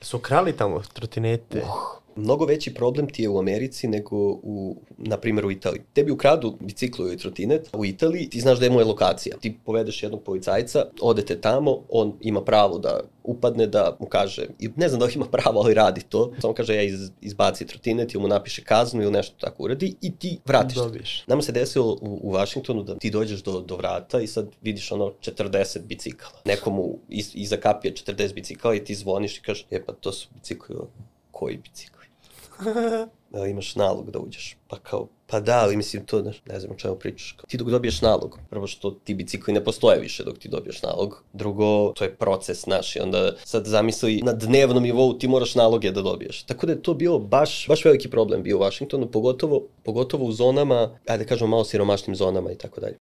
Su krali tamo trotinete? Mnogo veći problem ti je u Americi nego na primjer u Italiji. Tebi ukradu biciklu i trotinet u Italiji, ti znaš da je moja lokacija. Ti povedeš jednog policajca, odete tamo, on ima pravo da upadne, da mu kaže, ne znam da li ima pravo, ali radi to. Samo kaže, ja izbaci trotinet ili mu napiše kaznu ili nešto tako uradi i ti vratiš. Nama se desilo u Vašingtonu da ti dođeš do vrata i sad vidiš ono 40 bicikala. Nekomu iza kapija 40 bicikala i ti zvoniš i kažeš, je pa to su bicikli, koji bicikli? Imaš nalog da uđeš, pa kao, pa da, ali mislim to, ne znam o čemu pričaš. Ti dok dobiješ nalog, prvo što ti bicikli ne postoje više dok ti dobiješ nalog, drugo, to je proces naš i onda sad zamisli na dnevnom nivou ti moraš naloge da dobiješ. Tako da je to bio baš veliki problem bio u Vašingtonu, pogotovo u zonama, ajde kažemo malo siromašnim zonama i tako dalje.